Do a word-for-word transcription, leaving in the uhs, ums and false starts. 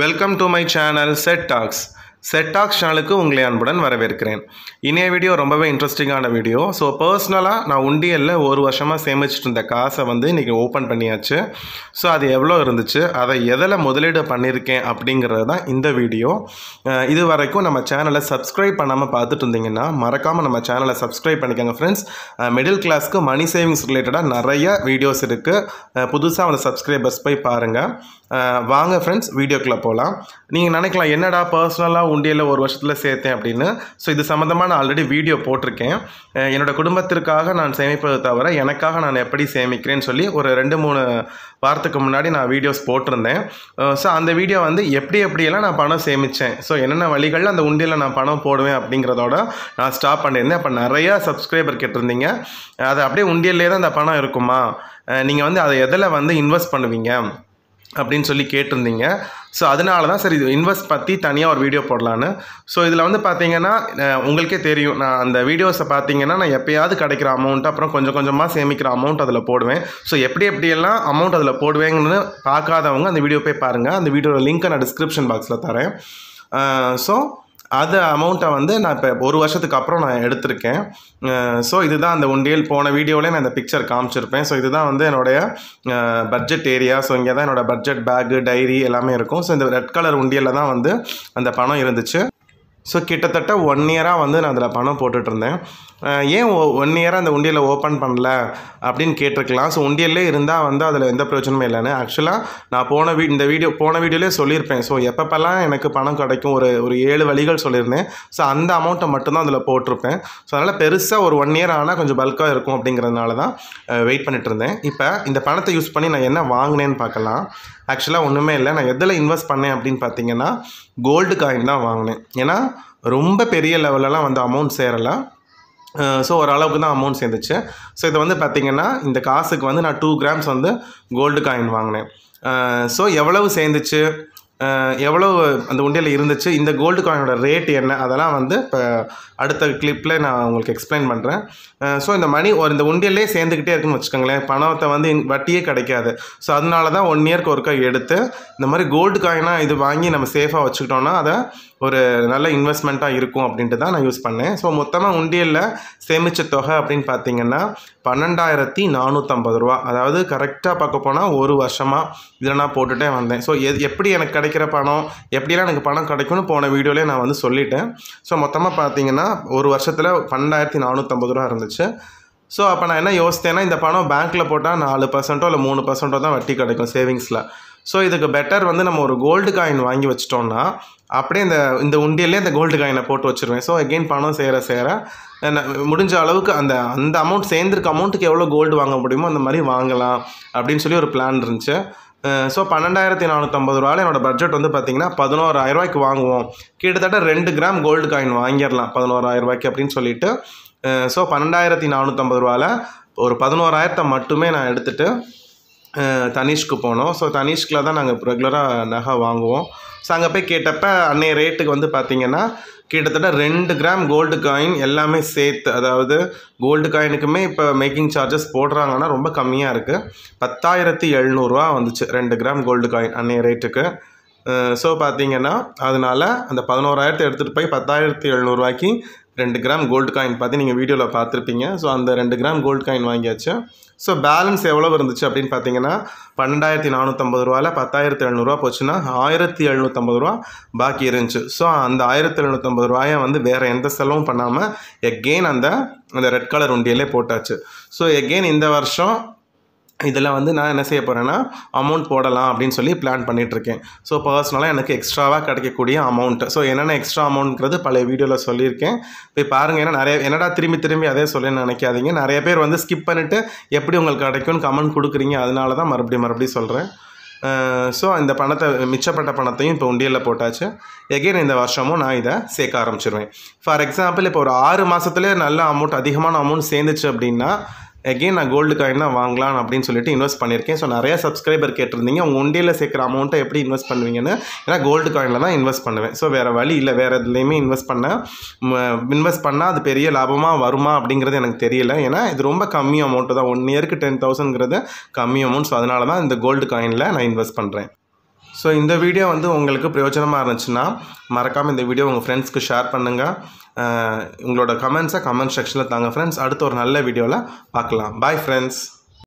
Welcome to my channel SETT Talks. SETT Talks channel ku ungalai anbudan varaverkiren. Inaya video rombave interesting ana video. So personally na undial la oru varshama semichirundha kaasa vandu iniki open panniyaachu. So adu evlo irunduchu adha edala modalidu panniruken abingiradha indha video. Idu varaikkum nama channel la subscribe pannama paathutundinga marakama nama channel la subscribe pannikanga friends. Middle class ku money savings related ah nariya videos irukku. Pudusa vanda subscribers poi paarenga. Vaanga friends video ku polam. Neenga nenaikkala enna da personally உண்டியல்ல ஒரு வருஷத்துல சேர்த்தேன் அப்படினு so இது சம்பந்தமா நான் already video போட்டுருக்கேன் என்னோட குடும்பத்துக்காக நான் சேமிப்பது தவிர எனக்காக நான் எப்படி சேமிக்கிறேன்னு சொல்லி ஒரு ரெண்டு மூணு வாரத்துக்கு முன்னாடி நான் வீடியோஸ் போட்டுருந்தேன் சோ அந்த வீடியோ வந்து எப்படி எப்படி எல்லாம் நான் பணம் சேமிச்சேன் சோ என்னென்ன வழிகள்ல அந்த உண்டியல்ல நான் பணம் போடுவேன் அப்படிங்கறதோட நான் ஸ்டாப் பண்ணிருந்தேன் அப்ப நிறைய சப்ஸ்கிரைபர் கேட்டிருந்தீங்க அது அப்படியே உண்டியல்ல தான் அந்த பணம் இருக்குமா நீங்க வந்து அதை எதல வந்து இன்வெஸ்ட் பண்ணுவீங்க அப்படினு சொல்லி கேட்டிருந்தீங்க So அதனால தான் சரி இன்வெஸ்ட் பத்தி தனியா ஒரு வீடியோ போடலாம்னு சோ இதுல வந்து பாத்தீங்கன்னா உங்களுக்கே தெரியும் நான் அந்த வீடியோஸ பாத்தீங்கன்னா நான் எப்பயாவது கிடைக்கிற அமௌண்ட் அப்புறம் கொஞ்சம் கொஞ்சமா சேமிக்கிற அமௌண்ட் அதல போடுவேன் சோ எப்படி எப்படி எல்லாம் அமௌண்ட் அதல போடுவேங்கன்னு பார்க்காதவங்க அந்த வீடியோ போய் பாருங்க அந்த வீடியோட லிங்க் நான் டிஸ்கிரிப்ஷன் பாக்ஸ்ல தரேன் சோ அத அமௌண்ட வந்து நான் இப்ப ஒரு வருஷத்துக்கு அப்புறம் நான் எடுத்துர்க்கேன் சோ இதுதான் அந்த ஒண்டியல் போன வீடியோல நான் அந்த பிக்சர் காமிச்சிருப்பேன் சோ இதுதான் வந்து என்னோட பட்ஜெட் ஏரியா சோ இங்க தான் என்னோட பட்ஜெட் பேக் டைரி எல்லாமே இருக்கும் சோ இந்த ரெட் கலர் ஒண்டியல்ல தான் வந்து அந்த பணம் இருந்துச்சு சோ கிட்டத்தட்ட one year ஆ வந்து நான் அதல பணம் போட்டுட்டு இருந்தேன் ஏன் one year அந்த உண்டியல்ல ஓபன் பண்ணல அப்படிን கேட்டிருக்கலாம் சோ உண்டியல்ல இருந்தா வந்து அதல எந்த பிரச்சனையும் இல்லனே एक्चुअली நான் போன இந்த வீடியோ போன வீடியோலயே சொல்லிருப்பேன் சோ எப்பப்பலாம் எனக்கு பணம் கிடைக்கும் ஒரு ஒரு ஏழு வழிகள் சொல்லிருந்தேன் சோ அந்த அமௌண்ட மட்டும் தான் அதல போட்டுருப்பேன் சோ அதனால பெருசா ஒரு one year ஆனா கொஞ்சம் பல்கா இருக்கும் அப்படிங்கறதனால தான் வெயிட் பண்ணிட்டு இருந்தேன் இப்போ இந்த பணத்தை யூஸ் பண்ணி நான் என்ன வாங்குனேன்னு பார்க்கலாம் actually ஒண்ணுமே இல்ல நான் எதல இன்வெஸ்ட் பண்ணேன் அப்படிን பாத்தீங்கன்னா கோல்ட் காயின் தான் வாங்குனேன் ஏனா ரொம்ப பெரிய லெவல்லலாம் வந்து அமௌண்ட் சேரல சோ ஒரு அளவுக்கு தான் அமௌண்ட் சேர்ந்துச்சு சோ இது வந்து பாத்தீங்கன்னா இந்த காசுக்கு வந்து நான் two grams வந்து கோல்ட் காயின் வாங்குனேன் சோ எவ்வளவு சேர்ந்துச்சு எவ்வளவு அந்த உண்டியல்ல இருந்துச்சு இந்த கோல்ட் காயினோட ரேட் என்ன அதெல்லாம் வந்து அடுத்த கிளிப்ல நான் உங்களுக்கு எக்ஸ்பிளைன் பண்றேன் சோ இந்த மணி ஒரு இந்த உண்டியல்லே சேர்ந்துக்கிட்டே இருக்குன்னு வெச்சுக்கங்களே பணத்தை வந்து வட்டியே கிடைக்காது சோ அதனால தான் one year க்கு ஒருக்க எடுத்து இந்த மாதிரி கோல்ட் காயினா இது வாங்கி நம்ம சேஃபா வச்சிட்டோம்னா அத ஒரு நல்ல இன்வெஸ்ட்மென்ட்டா இருக்கும் அப்படினு தான் நான் யூஸ் பண்ணேன் சோ மொத்தமா உண்டியல்ல சேமிச்ச தொகை அப்படினு பாத்தீங்கன்னா twelve thousand four hundred fifty ரூபாய் அதாவது கரெக்ட்டா பார்க்க போனா ஒரு வருஷமா இத நான் போட்டுட்டே வந்தேன் சோ எப்படி எனக்கு கிடைக்கிற பணம் எப்படிலாம் எனக்கு பணம் கிடைக்கும்னு போன வீடியோலயே நான் வந்து சொல்லிட்டேன் சோ மொத்தமா பாத்தீங்கன்னா ஒரு வருஷத்துல twelve thousand four hundred fifty ரூபாய் இருந்துச்சு சோ அப்ப நான் என்ன யோசிச்சேன்னா இந்த பணம் bankல போட்டா four percent இல்ல three percent தான் வட்டி கிடைக்கும் சேவிங்ஸ்ல சோ இதுக்கு பெட்டர் வந்து நம்ம ஒரு கோல்ட் காயின் வாங்கி வச்சிட்டோம்னா அப்படியே இந்த இந்த உண்டியல்ல இந்த கோல்ட் காயினை போட்டு வச்சிருவேன் சோ again பணம் சேர சேர முடிஞ்ச அளவுக்கு அந்த அந்த amount சேந்திருக்க amountக்கு எவ்வளவு கோல்ட் வாங்க முடியுமோ அந்த மாதிரி வாங்கலாம் அப்படினு சொல்லி ஒரு பிளான் இருந்துச்சு so twelve thousand four hundred fifty ரூபாயில என்னோட பட்ஜெட் வந்து பாத்தீங்கன்னா eleven thousand ரூபாய்க்கு வாங்குவோம் கிட்டத்தட்ட two grams கோல்ட் காயின் வாங்கிரலாம் eleven thousand ரூபாய்க்கு அப்படினு சொல்லிட்டு so twelve thousand four hundred fifty ரூபாயில ஒரு eleven thousand மட்டுமே நான் எடுத்துட்டு தனிஷ்க்கு போனும் சோ தனிஷ்க்குல தான் நாங்க ரெகுலரா நகை வாங்குவோம் சோ அங்க போய் கேட்டப்ப அன்னை ரேட்டுக்கு வந்து பாத்தீங்கன்னா கிட்டத்தட்ட two grams கோல்ட் காயின் எல்லாமே சேர்த்து அதாவது கோல்ட் காயினுக்குமே இப்ப மேக்கிங் சார்जेस போடுறாங்கன்னா ரொம்ப கம்மியா இருக்கு ten thousand seven hundred ரூபாய் வந்துச்சு two grams கோல்ட் காயின் அன்னை ரேட்டுக்கு சோ பாத்தீங்கன்னா அதனால அந்த eleven thousand எடுத்துட்டு போய் ten thousand seven hundred ரூபாய்க்கு two grams gold coin பத்தி நீங்க வீடியோல பாத்திருப்பீங்க சோ அந்த two grams gold coin வாங்கியாச்சு சோ பேலன்ஸ் எவ்வளவு இருந்துச்சு அப்படினு பாத்தீங்கன்னா twelve thousand four hundred fifty ரூபாயில ten thousand seven hundred ரூபாய் போச்சுனா seventeen fifty ரூபாய் பாக்கி இருந்துச்சு சோ அந்த seventeen fifty ரூபாயை வந்து வேற எந்த செலவும் பண்ணாம again அந்த அந்த ரெட் கலர் உண்டியல்ல போட்டாச்சு சோ again இந்த வருஷம் இதெல்லாம் வந்து நான் என்ன செய்ய போறேன்னா அமௌண்ட் போடலாம் அப்படினு சொல்லி பிளான் பண்ணிட்டு இருக்கேன் சோ पर्सनலா எனக்கு எக்ஸ்ட்ராவா கிடைக்க கூடிய அமௌண்ட் சோ என்னென்ன எக்ஸ்ட்ரா அமௌண்ட்ங்கிறது பழைய வீடியோல சொல்லி இருக்கேன் போய் பாருங்க ஏன்னா நிறைய என்னடா திரும்பி திரும்பி அதே சொல்ல நினைக்காதீங்க நிறைய பேர் வந்து ஸ்கிப் பண்ணிட்டு எப்படி உங்களுக்கு கிடைக்கும்னு கமெண்ட் குடுக்குறீங்க அதனால தான் மறுபடியும் மறுபடியும் சொல்றேன் சோ இந்த பணத்தை மிச்சப்பட்ட பணத்தையும் இப்ப உண்டியல்ல போட்டாச்சு again இந்த வருஷமும் நான் இத சேக்க ஆரம்பிச்சிடுவேன் for example இப்ப ஒரு six மாசத்துலயே நல்ல அமௌண்ட் அதிகமான அமௌண்ட் சேர்ந்துச்சு அப்படினா again நான் கோல்ட் காயினா வாங்கலாம் அப்படினு சொல்லிட்டு இன்வெஸ்ட் பண்ணிருக்கேன் சோ நிறைய சப்ஸ்கிரைபர் கேட்டிருந்தீங்க உங்க ஒண்டியல்ல சேக்கிற அமௌண்ட எப்படி இன்வெஸ்ட் பண்ணுவீங்கன்னு ஏனா கோல்ட் காயின்ல தான் இன்வெஸ்ட் பண்ணுவேன் சோ வேற வழி இல்ல வேற எதுலயுமே இன்வெஸ்ட் பண்ண இன்வெஸ்ட் பண்ணா அது பெரிய லாபமா வருமா அப்படிங்கிறது எனக்கு தெரியல ஏனா இது ரொம்ப கம்மி அமௌண்ட் தான் one year க்கு ten thousand ங்கிறது கம்மி அமௌண்ட் சோ அதனால தான் இந்த கோல்ட் காயின்ல நான் இன்வெஸ்ட் பண்றேன் So, in the video, you the video with friends. Share your comments in the comment section. Friends, see you in the next video. Bye friends.